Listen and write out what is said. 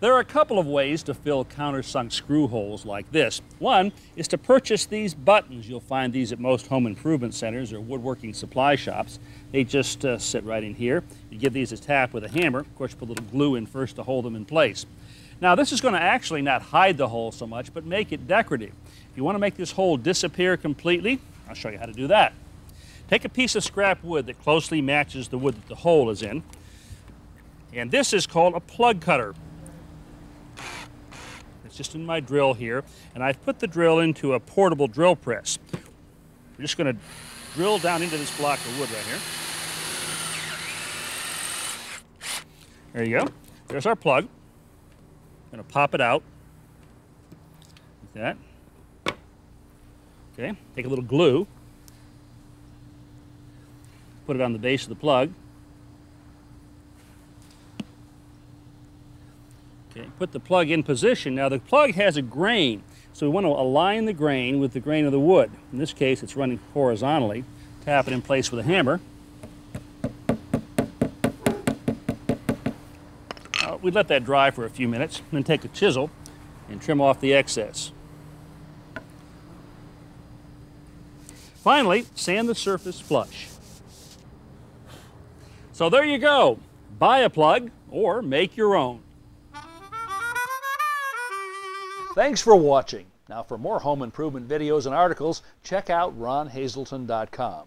There are a couple of ways to fill countersunk screw holes like this. One is to purchase these buttons. You'll find these at most home improvement centers or woodworking supply shops. They just sit right in here. You give these a tap with a hammer. Of course, you put a little glue in first to hold them in place. Now, this is going to actually not hide the hole so much, but make it decorative. If you want to make this hole disappear completely, I'll show you how to do that. Take a piece of scrap wood that closely matches the wood that the hole is in, and this is called a plug cutter. It's just in my drill here, and I've put the drill into a portable drill press. We're just going to drill down into this block of wood right here. There you go. There's our plug. I'm going to pop it out like that. Okay, take a little glue, put it on the base of the plug. Okay, put the plug in position. Now the plug has a grain, so we want to align the grain with the grain of the wood. In this case, it's running horizontally. Tap it in place with a hammer. We let that dry for a few minutes, and then take a chisel and trim off the excess. Finally, sand the surface flush. So there you go. Buy a plug or make your own. Thanks for watching. Now for more home improvement videos and articles, check out ronhazelton.com.